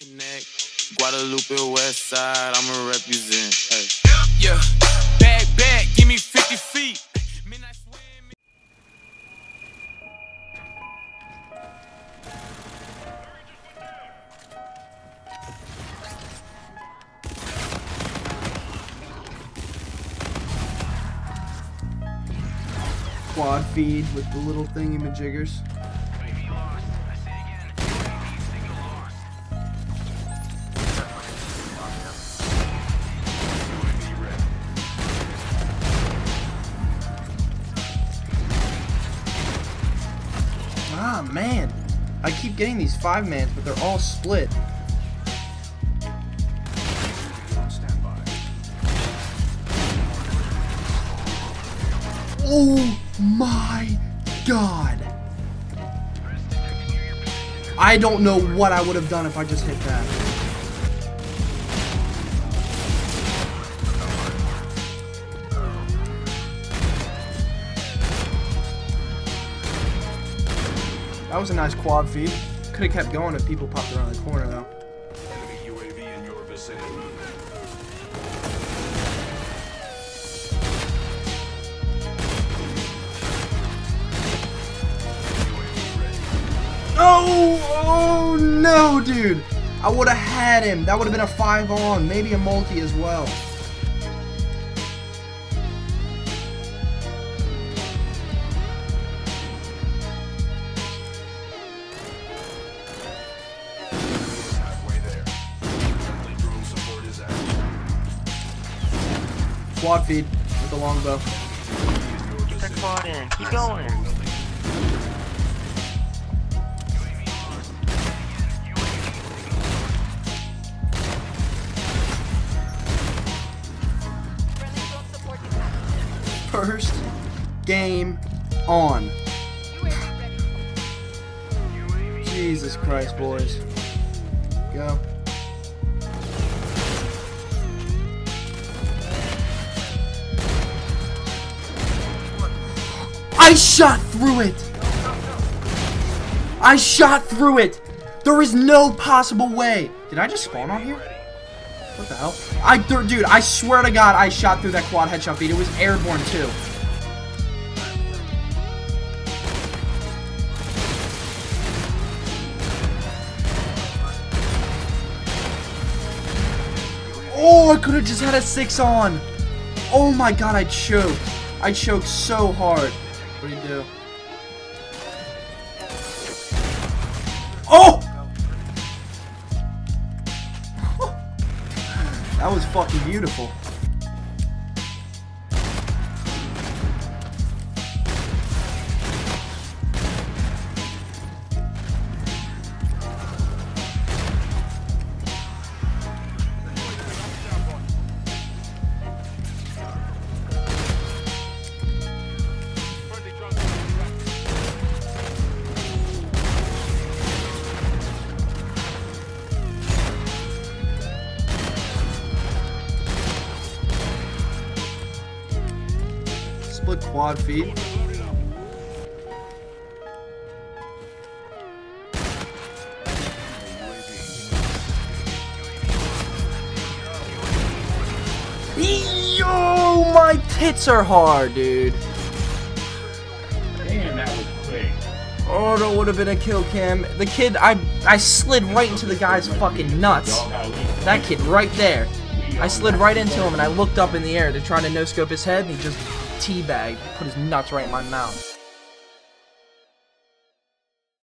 connect, Guadalupe West Side, I'ma represent. Hey. Yeah, back, give me 50 feet. Quad feed with the little thingamajiggers. Ah, man, I keep getting these 5-mans, but they're all split. Oh my God! I don't know what I would have done if I just hit that. That was a nice quad feed. Could have kept going if people popped around the corner, though. Enemy UAV in your vicinity. Oh, oh no, dude! I would have had him. That would have been a 5-on, maybe a multi as well. Quad feed with the longbow. Get the quad in. Keep going. First game on. Jesus Christ, boys. Go. I shot through it! I shot through it! There is no possible way! Did I just spawn on here? What the hell? Dude, I swear to God I shot through that quad headshot feed. It was airborne too. Oh, I could have just had a 6-on. Oh my God, I choked. I choked so hard. What do you do? Oh! That was fucking beautiful. Quad feed. Yo, my tits are hard, dude. Damn, that was quick. Oh, that would have been a kill cam. The kid, I slid right into the guy's fucking nuts. That kid right there. I slid right into him and I looked up in the air to try to no-scope his head and he just teabagged, put his nuts right in my mouth.